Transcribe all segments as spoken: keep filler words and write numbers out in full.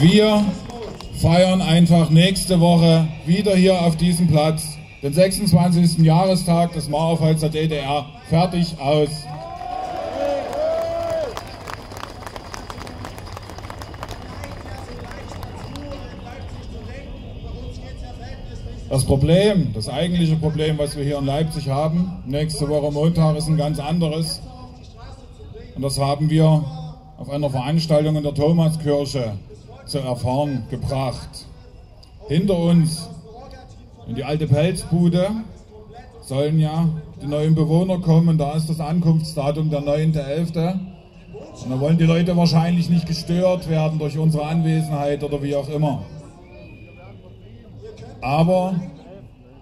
Wir feiern einfach nächste Woche wieder hier auf diesem Platz den sechsundzwanzigsten Jahrestag des Mauerfalls der D D R. Fertig, aus. Das Problem, das eigentliche Problem, was wir hier in Leipzig haben, nächste Woche Montag, ist ein ganz anderes. Und das haben wir auf einer Veranstaltung in der Thomaskirche zu erfahren gebracht. Hinter uns, in die alte Pelzbude, sollen ja die neuen Bewohner kommen. Und da ist das Ankunftsdatum der neunte elfte Und da wollen die Leute wahrscheinlich nicht gestört werden durch unsere Anwesenheit oder wie auch immer. Aber,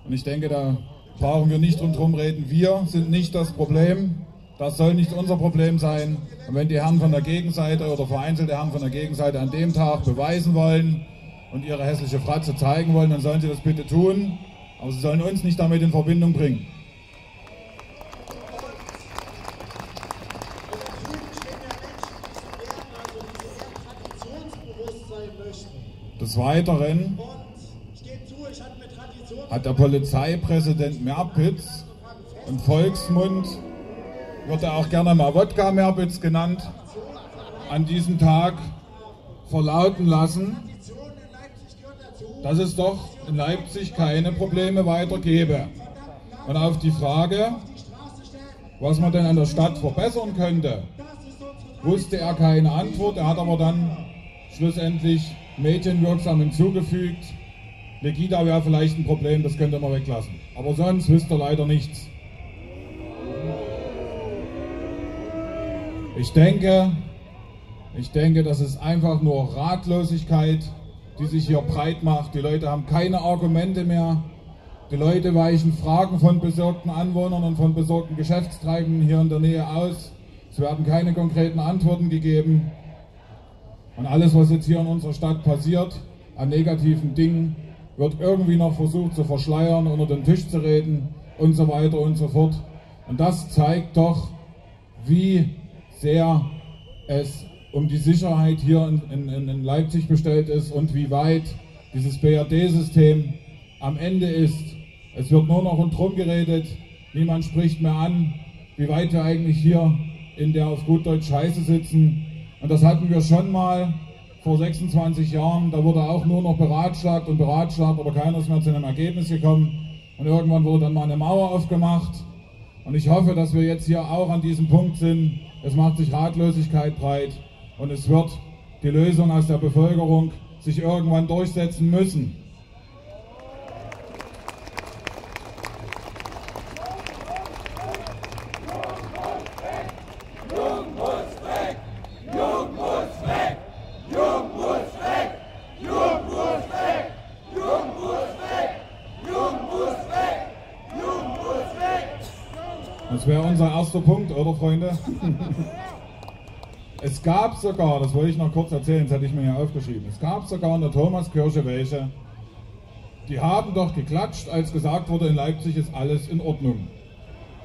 und ich denke, da brauchen wir nicht drum herum reden, wir sind nicht das Problem, das soll nicht unser Problem sein. Und wenn die Herren von der Gegenseite oder vereinzelte Herren von der Gegenseite an dem Tag beweisen wollen und ihre hässliche Fratze zeigen wollen, dann sollen sie das bitte tun, aber sie sollen uns nicht damit in Verbindung bringen. Des Weiteren hat der Polizeipräsident Merbitz, im Volksmund wird er auch gerne mal Wodka-Merbitz genannt, an diesem Tag verlauten lassen, dass es doch in Leipzig keine Probleme weiter gäbe. Und auf die Frage, was man denn an der Stadt verbessern könnte, wusste er keine Antwort. Er hat aber dann schlussendlich medienwirksam hinzugefügt, Legida wäre vielleicht ein Problem, das könnte man weglassen. Aber sonst wisst ihr leider nichts. Ich denke, ich denke, das ist einfach nur Ratlosigkeit, die sich hier breit macht. Die Leute haben keine Argumente mehr. Die Leute weichen Fragen von besorgten Anwohnern und von besorgten Geschäftstreibenden hier in der Nähe aus. Es werden keine konkreten Antworten gegeben. Und alles, was jetzt hier in unserer Stadt passiert, an negativen Dingen, wird irgendwie noch versucht zu verschleiern, unter den Tisch zu reden und so weiter und so fort. Und das zeigt doch, wie sehr es um die Sicherheit hier in, in, in Leipzig bestellt ist und wie weit dieses B R D-System am Ende ist. Es wird nur noch rundherum geredet, niemand spricht mehr an, wie weit wir eigentlich hier in der auf gut Deutsch Scheiße sitzen. Und das hatten wir schon mal. Vor sechsundzwanzig Jahren, da wurde auch nur noch beratschlagt und beratschlagt, aber keiner ist mehr zu einem Ergebnis gekommen. Und irgendwann wurde dann mal eine Mauer aufgemacht. Und ich hoffe, dass wir jetzt hier auch an diesem Punkt sind. Es macht sich Ratlosigkeit breit und es wird die Lösung aus der Bevölkerung sich irgendwann durchsetzen müssen. Das wäre unser erster Punkt, oder Freunde? Es gab sogar, das wollte ich noch kurz erzählen, das hätte ich mir hier aufgeschrieben, es gab sogar in der Thomaskirche welche, die haben doch geklatscht, als gesagt wurde, in Leipzig ist alles in Ordnung.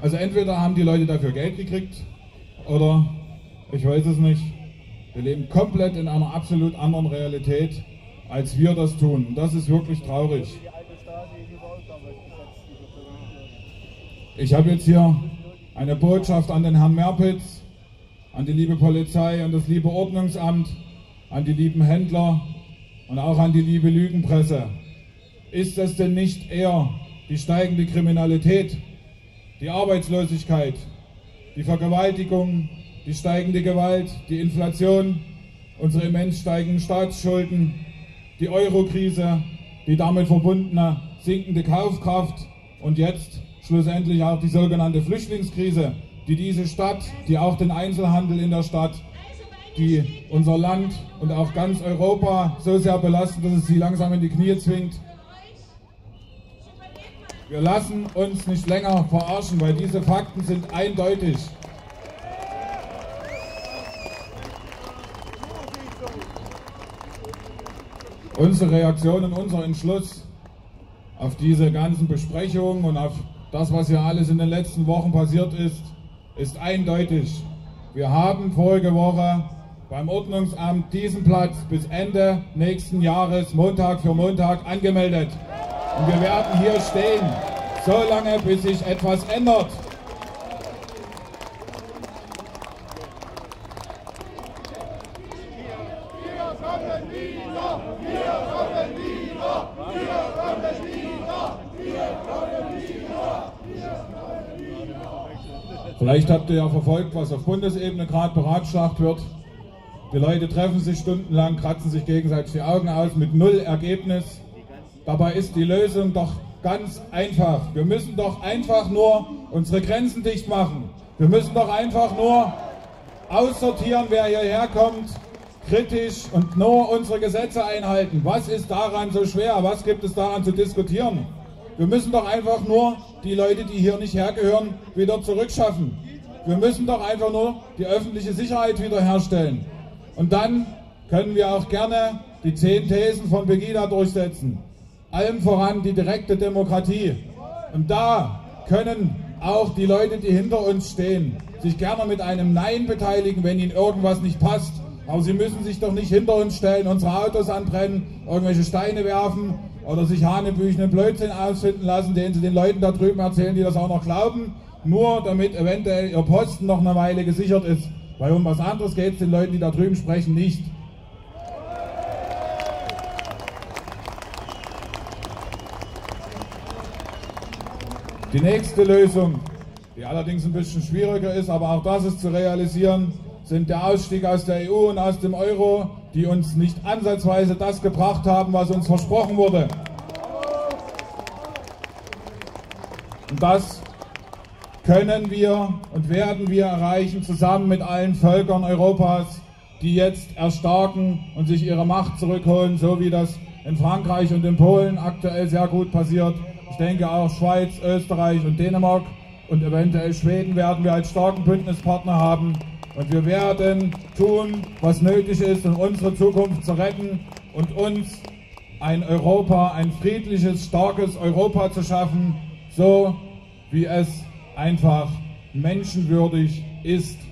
Also entweder haben die Leute dafür Geld gekriegt, oder ich weiß es nicht, wir leben komplett in einer absolut anderen Realität, als wir das tun. Und das ist wirklich traurig. Ich habe jetzt hier eine Botschaft an den Herrn Merbitz, an die liebe Polizei und das liebe Ordnungsamt, an die lieben Händler und auch an die liebe Lügenpresse. Ist es denn nicht eher die steigende Kriminalität, die Arbeitslosigkeit, die Vergewaltigung, die steigende Gewalt, die Inflation, unsere immens steigenden Staatsschulden, die Euro-Krise, die damit verbundene sinkende Kaufkraft und jetzt schlussendlich auch die sogenannte Flüchtlingskrise, die diese Stadt, die auch den Einzelhandel in der Stadt, die unser Land und auch ganz Europa so sehr belastet, dass es sie langsam in die Knie zwingt. Wir lassen uns nicht länger verarschen, weil diese Fakten sind eindeutig. Unsere Reaktion und unser Entschluss auf diese ganzen Besprechungen und auf das, was hier alles in den letzten Wochen passiert ist, ist eindeutig. Wir haben vorige Woche beim Ordnungsamt diesen Platz bis Ende nächsten Jahres Montag für Montag angemeldet. Und wir werden hier stehen, so lange, bis sich etwas ändert. Vielleicht habt ihr ja verfolgt, was auf Bundesebene gerade beratschlagt wird. Die Leute treffen sich stundenlang, kratzen sich gegenseitig die Augen aus mit null Ergebnis. Dabei ist die Lösung doch ganz einfach. Wir müssen doch einfach nur unsere Grenzen dicht machen. Wir müssen doch einfach nur aussortieren, wer hierher kommt, kritisch und nur unsere Gesetze einhalten. Was ist daran so schwer? Was gibt es daran zu diskutieren? Wir müssen doch einfach nur die Leute, die hier nicht hergehören, wieder zurückschaffen. Wir müssen doch einfach nur die öffentliche Sicherheit wiederherstellen. Und dann können wir auch gerne die zehn Thesen von Legida durchsetzen. Allem voran die direkte Demokratie. Und da können auch die Leute, die hinter uns stehen, sich gerne mit einem Nein beteiligen, wenn ihnen irgendwas nicht passt. Aber sie müssen sich doch nicht hinter uns stellen, unsere Autos anbrennen, irgendwelche Steine werfen oder sich hanebüchenen Blödsinn ausfinden lassen, den sie den Leuten da drüben erzählen, die das auch noch glauben, nur damit eventuell ihr Posten noch eine Weile gesichert ist. Weil um was anderes geht es den Leuten, die da drüben sprechen, nicht. Die nächste Lösung, die allerdings ein bisschen schwieriger ist, aber auch das ist zu realisieren, sind der Ausstieg aus der E U und aus dem Euro, die uns nicht ansatzweise das gebracht haben, was uns versprochen wurde. Und das können wir und werden wir erreichen, zusammen mit allen Völkern Europas, die jetzt erstarken und sich ihre Macht zurückholen, so wie das in Frankreich und in Polen aktuell sehr gut passiert. Ich denke auch Schweiz, Österreich und Dänemark und eventuell Schweden werden wir als starken Bündnispartner haben. Und wir werden tun, was nötig ist, um unsere Zukunft zu retten und uns ein Europa, ein friedliches, starkes Europa zu schaffen, so wie es einfach menschenwürdig ist.